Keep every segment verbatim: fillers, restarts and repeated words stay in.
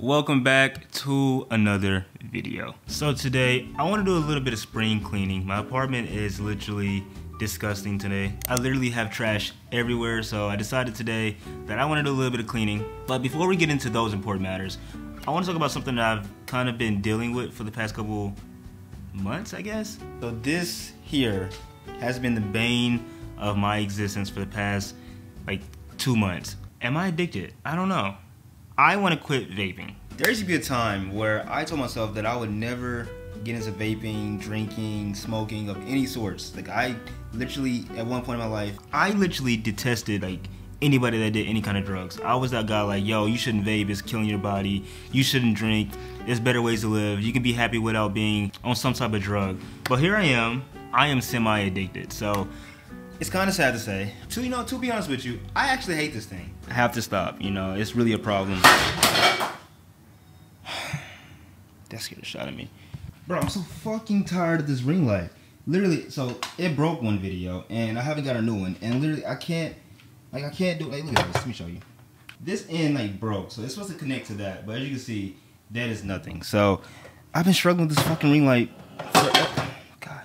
Welcome back to another video. So today I want to do a little bit of spring cleaning. My apartment is literally disgusting today. I literally have trash everywhere, so I decided today that I want to do a little bit of cleaning. But before we get into those important matters, I want to talk about something that I've kind of been dealing with for the past couple months, I guess. So this here has been the bane of my existence for the past like two months. Am I addicted? I don't know. I want to quit vaping. There used to be a time where I told myself that I would never get into vaping, drinking, smoking of any sorts. Like I literally, at one point in my life, I literally detested like anybody that did any kind of drugs. I was that guy like, yo, you shouldn't vape, it's killing your body. You shouldn't drink, there's better ways to live. You can be happy without being on some type of drug. But here I am, I am semi-addicted, so. It's kind of sad to say. To, you know, to be honest with you, I actually hate this thing. I have to stop, you know, it's really a problem. That scared the shot at me. Bro, I'm so fucking tired of this ring light. Literally, so it broke one video and I haven't got a new one. And literally I can't, like I can't do, like look at this, let me show you. This end like broke, so it's supposed to connect to that. But as you can see, that is nothing. So I've been struggling with this fucking ring light for, God,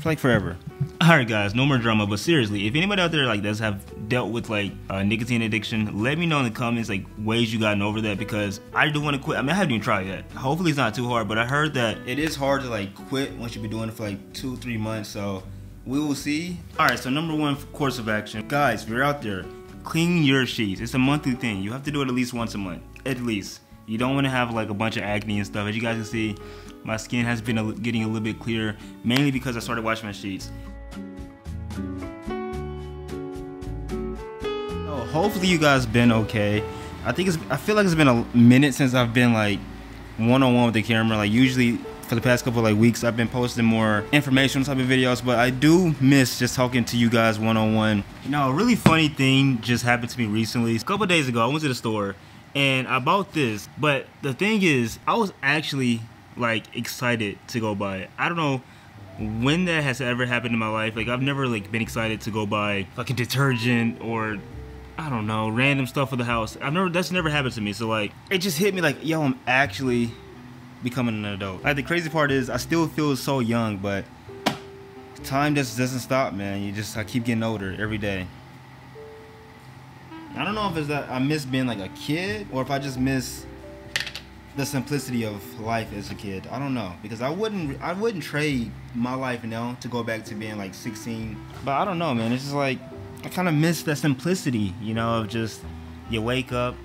for like forever. Alright guys, no more drama, but seriously, if anybody out there like does have dealt with like uh, nicotine addiction, let me know in the comments like ways you gotten over that, because I do want to quit. I mean, I haven't even tried yet. Hopefully it's not too hard, but I heard that it is hard to like quit once you've been doing it for like two, three months, so we will see. Alright, so number one course of action. Guys, if you're out there, clean your sheets. It's a monthly thing. You have to do it at least once a month, at least. You don't want to have like a bunch of acne and stuff. As you guys can see, my skin has been getting a little bit clearer, mainly because I started washing my sheets. Hopefully you guys been okay. I think it's, I feel like it's been a minute since I've been like one-on-one with the camera. Like usually for the past couple like weeks, I've been posting more informational type of videos, but I do miss just talking to you guys one-on-one. You know, a really funny thing just happened to me recently. A couple days ago, I went to the store and I bought this, but the thing is, I was actually like excited to go buy it. I don't know when that has ever happened in my life. Like I've never like been excited to go buy like a detergent or I don't know, random stuff for the house. I've never, that's never happened to me. So like, it just hit me like, yo, I'm actually becoming an adult. Like the crazy part is I still feel so young, but time just doesn't stop, man. You just, I keep getting older every day. I don't know if it's that I miss being like a kid or if I just miss the simplicity of life as a kid. I don't know, because I wouldn't, I wouldn't trade my life now to go back to being like sixteen. But I don't know, man, it's just like, I kind of miss that simplicity, you know, of just you wake up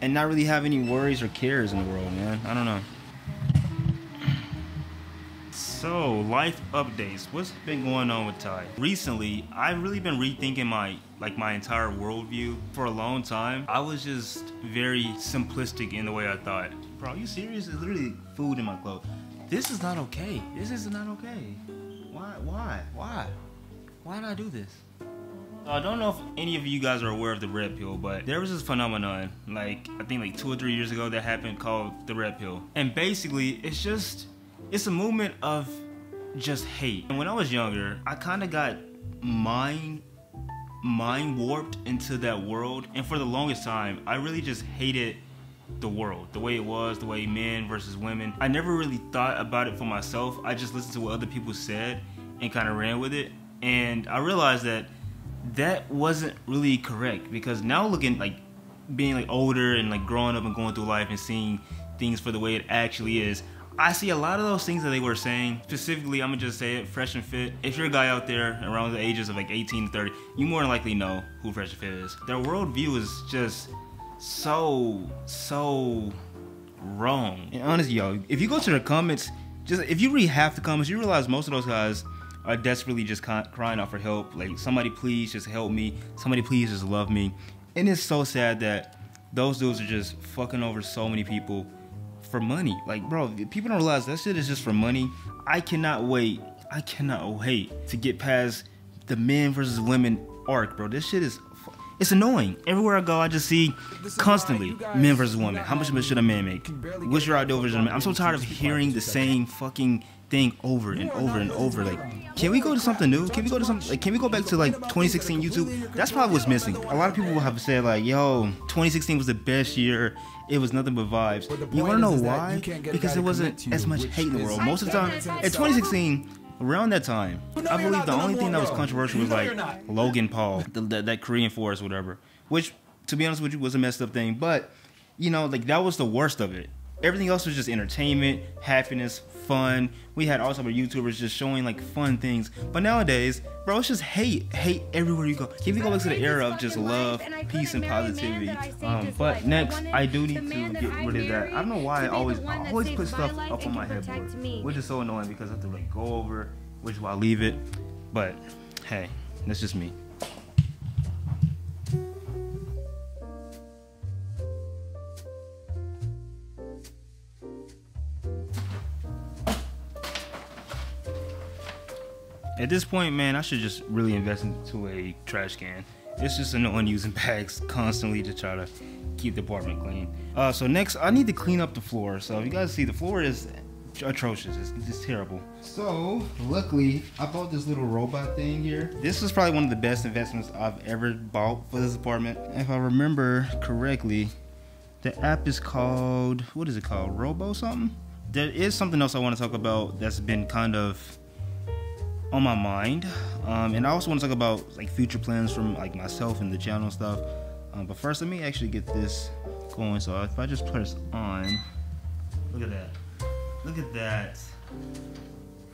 and not really have any worries or cares in the world, man. I don't know. So, life updates. What's been going on with Ty? Recently, I've really been rethinking my like my entire worldview for a long time. I was just very simplistic in the way I thought. Bro, are you serious? There's literally food in my clothes. This is not okay. This is not okay. Why? Why? Why? Why did I do this? I don't know if any of you guys are aware of the red pill, but there was this phenomenon, like I think like two or three years ago, that happened called the red pill. And basically, it's just, it's a movement of just hate. And when I was younger, I kind of got mind, mind warped into that world. And for the longest time, I really just hated the world, the way it was, the way men versus women. I never really thought about it for myself. I just listened to what other people said and kind of ran with it. And I realized that that wasn't really correct, because now looking like being like older and like growing up and going through life and seeing things for the way it actually is, I see a lot of those things that they were saying. Specifically, I'm gonna just say it, Fresh and Fit. If you're a guy out there around the ages of like eighteen to thirty, you more than likely know who Fresh and Fit is. Their worldview is just so, so wrong. And honestly, yo, if you go to the comments, just if you read half the comments, you realize most of those guys are desperately just crying out for help. Like, somebody please just help me. Somebody please just love me. And it's so sad that those dudes are just fucking over so many people for money. Like, bro, people don't realize that shit is just for money. I cannot wait. I cannot wait to get past the men versus women arc, bro. This shit is, It's annoying. Everywhere I go, I just see constantly men versus women. How much should a man make? What's your ideal version of a man? I'm so tired of hearing the same fucking thing over and over and over. Like, can we go to something new? Can we go to something? Like, can we go back to like twenty sixteen YouTube? That's probably what's missing. A lot of people will have said like, yo, twenty sixteen was the best year. It was nothing but vibes. You want to know why? Because there wasn't as much hate in the world. Most of the time, at twenty sixteen. Around that time, no, I believe not, the only thing that was controversial was like Logan Paul, the, the, that Korean forest, whatever. Which, to be honest with you, was a messed up thing. But, you know, like that was the worst of it. Everything else was just entertainment, happiness, fun. We had all type of YouTubers just showing like fun things. But nowadays, bro, it's just hate, hate everywhere you go. Can we go back to the era of just love, peace, and positivity? Um, but next, I do need to get rid of that. I don't know why I always, I always put stuff up on my headboard, which is so annoying because I have to like go over, which is why I leave it. But hey, that's just me. At this point, man, I should just really invest into a trash can. It's just annoying using bags constantly to try to keep the apartment clean. Uh, so next, I need to clean up the floor. So if you guys see, the floor is atrocious. It's, it's terrible. So luckily, I bought this little robot thing here. This is probably one of the best investments I've ever bought for this apartment. If I remember correctly, the app is called, what is it called? Robo something? There is something else I want to talk about that's been kind of on my mind, um, and I also want to talk about like future plans from like myself and the channel and stuff, um, but first let me actually get this going. So if I just press on, look at that, look at that.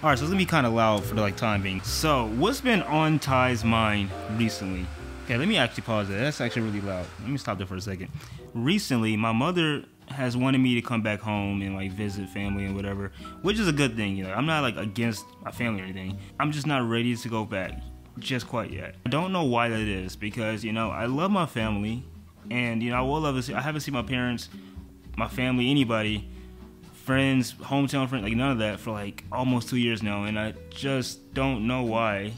All right, so it's gonna be kind of loud for the like time being. So what's been on Ty's mind recently? Okay, let me actually pause that. That's actually really loud. Let me stop there for a second. Recently, my mother has wanted me to come back home and like visit family and whatever, which is a good thing. You know, I'm not like against my family or anything. I'm just not ready to go back just quite yet. I don't know why that is, because you know, I love my family, and you know, I will love to see, I haven't seen my parents, my family, anybody, friends, hometown friends, like none of that for like almost two years now, and I just don't know why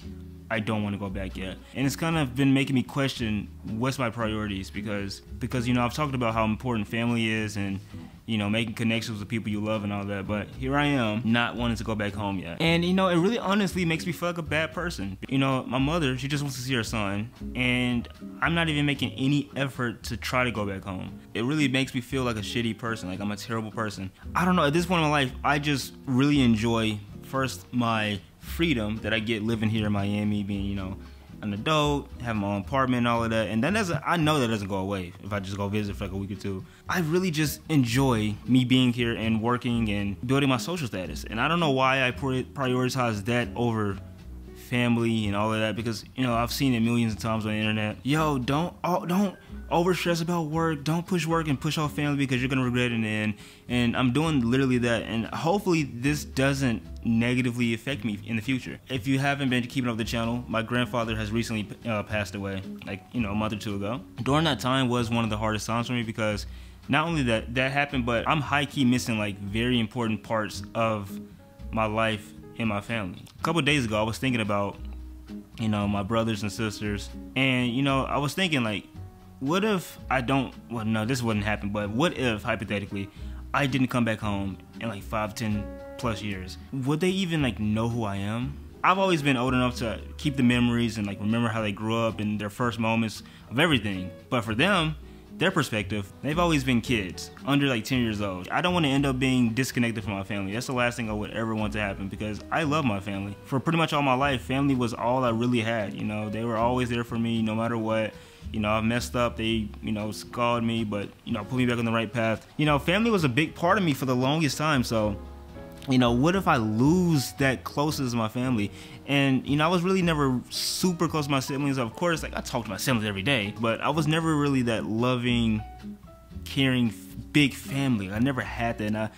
I don't want to go back yet. And it's kind of been making me question what's my priorities, because because you know, I've talked about how important family is and you know, making connections with people you love and all that, but here I am not wanting to go back home yet. And you know, it really honestly makes me feel like a bad person. You know, my mother, she just wants to see her son, and I'm not even making any effort to try to go back home. It really makes me feel like a shitty person, like I'm a terrible person. I don't know, at this point in my life, I just really enjoy first my freedom that I get living here in Miami, being, you know, an adult, having my own apartment and all of that. And that doesn't, I know that doesn't go away if I just go visit for like a week or two. I really just enjoy me being here and working and building my social status. And I don't know why I prioritize that over family and all of that, because, you know, I've seen it millions of times on the internet. Yo, don't, oh, don't overstress about work. Don't push work and push off family, because you're gonna regret it in the end. And I'm doing literally that, and hopefully this doesn't negatively affect me in the future. If you haven't been keeping up with the channel, my grandfather has recently uh, passed away, like, you know, a month or two ago. During that time was one of the hardest times for me, because not only that that happened, but I'm high-key missing like very important parts of my life in my family. A couple days ago, I was thinking about, you know, my brothers and sisters, and you know, I was thinking like, what if I don't, well no, this wouldn't happen, but what if, hypothetically, I didn't come back home in like five, ten plus years? Would they even like know who I am? I've always been old enough to keep the memories and like remember how they grew up and their first moments of everything, but for them, their perspective, they've always been kids under like ten years old. I don't want to end up being disconnected from my family. That's the last thing I would ever want to happen, because I love my family. For pretty much all my life, family was all I really had. You know, they were always there for me no matter what. You know, I messed up, they, you know, scarred me, but you know, put me back on the right path. You know, family was a big part of me for the longest time. So you know, what if I lose that closest to my family? And you know, I was really never super close to my siblings. Of course, like I talked to my siblings every day, but I was never really that loving, caring, big family. I never had that, and I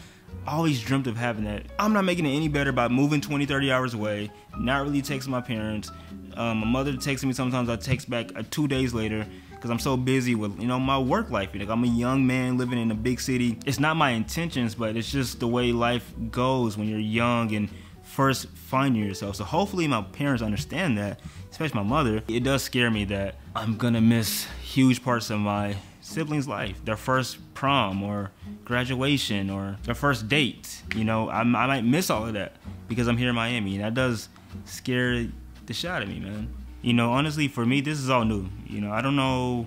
always dreamt of having that. I'm not making it any better by moving twenty, thirty hours away, not really texting my parents. Um, my mother texts me sometimes, I text back uh, two days later, because I'm so busy with, you know, my work life. Like, I'm a young man living in a big city. It's not my intentions, but it's just the way life goes when you're young and first finding yourself. So hopefully my parents understand that, especially my mother. It does scare me that I'm gonna miss huge parts of my siblings' life, their first prom or graduation or their first date. You know, I'm, I might miss all of that because I'm here in Miami, and that does scare the shit out of me, man. You know, honestly, for me, this is all new. You know, I don't know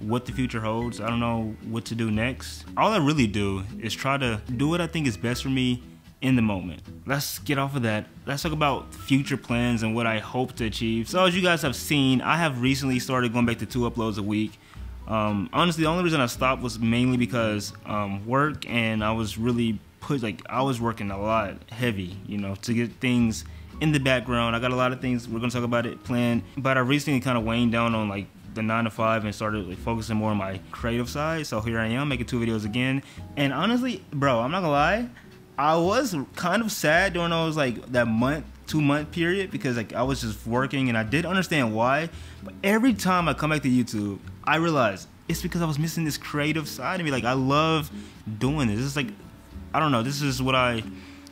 what the future holds. I don't know what to do next. All I really do is try to do what I think is best for me in the moment. Let's get off of that. Let's talk about future plans and what I hope to achieve. So as you guys have seen, I have recently started going back to two uploads a week. Um, honestly, the only reason I stopped was mainly because um, work, and I was really put, like, I was working a lot heavy, you know, to get things in the background. I got a lot of things, we're gonna talk about it, planned, but I recently kind of waned down on like the nine to five and started like focusing more on my creative side. So here I am making two videos again. And honestly, bro, I'm not gonna lie, I was kind of sad during those like that month, two month period, because like I was just working, and I did understand why. But every time I come back to YouTube, I realize it's because I was missing this creative side of me. Like, I love doing this. It's like, I don't know, this is what I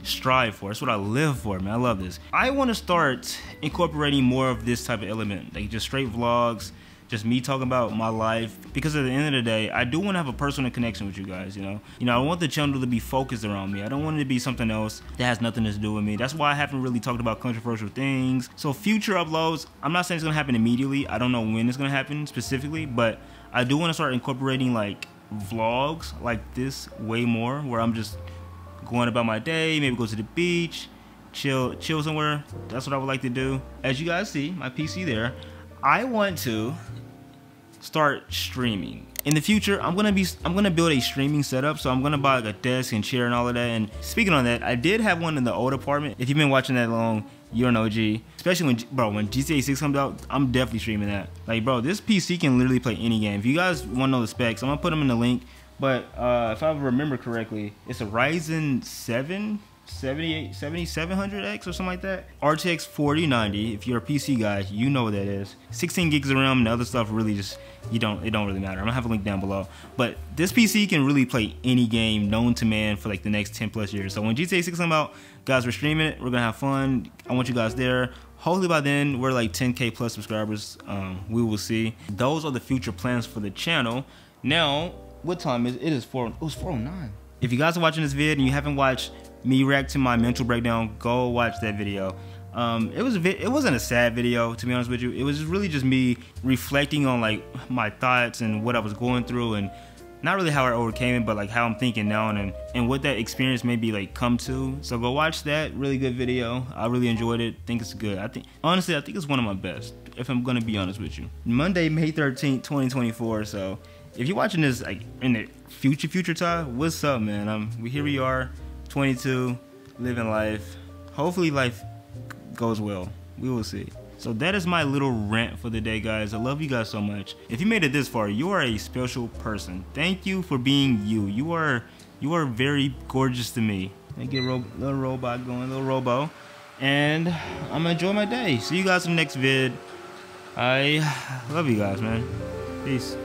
strive for. It's what I live for, man. I love this. I want to start incorporating more of this type of element, like just straight vlogs, just me talking about my life, because at the end of the day, I do want to have a personal connection with you guys, you know? You know, I want the channel to be focused around me. I don't want it to be something else that has nothing to do with me. That's why I haven't really talked about controversial things. So future uploads, I'm not saying it's gonna happen immediately. I don't know when it's gonna happen specifically, but I do want to start incorporating like vlogs like this way more, where I'm just going about my day, maybe go to the beach, chill, chill somewhere. That's what I would like to do. As you guys see, my P C there, I want to start streaming in the future. I'm gonna be I'm gonna build a streaming setup, so I'm gonna buy like a desk and chair and all of that. And speaking on that, I did have one in the old apartment. If you've been watching that long, you're an O G. Especially when, bro, when G T A six comes out, I'm definitely streaming that. Like, bro, this P C can literally play any game. If you guys want to know the specs, I'm gonna put them in the link. But uh, if I remember correctly, it's a Ryzen seven. seventy-seven hundred X or something like that. R T X forty ninety, if you're a P C guy, you know what that is. sixteen gigs of RAM, and the other stuff really just, you don't, it don't really matter. I'm gonna have a link down below. But this P C can really play any game known to man for like the next ten plus years. So when G T A six comes out, guys, we're streaming it, we're gonna have fun. I want you guys there. Hopefully by then, we're like ten K plus subscribers. Um, we will see. Those are the future plans for the channel. Now, what time is it? It is four, it was four oh nine. If you guys are watching this vid and you haven't watched me react to my mental breakdown, go watch that video. Um, it was a vi it wasn't a sad video, to be honest with you. It was just really just me reflecting on like my thoughts and what I was going through, and not really how I overcame it, but like how I'm thinking now, and and what that experience maybe like come to. So go watch that, really good video. I really enjoyed it. Think it's good. I think honestly, I think it's one of my best, if I'm gonna be honest with you. Monday, May thirteenth, twenty twenty-four. So if you're watching this like in the future future time, what's up, man? Um, we here we are. twenty-two, living life. Hopefully life goes well. We will see. So that is my little rant for the day, guys. I love you guys so much. If you made it this far, you are a special person. Thank you for being you. You are you are very gorgeous to me. I get a little robot going, little robo. And I'm gonna enjoy my day. See you guys in the next vid. I love you guys, man. Peace.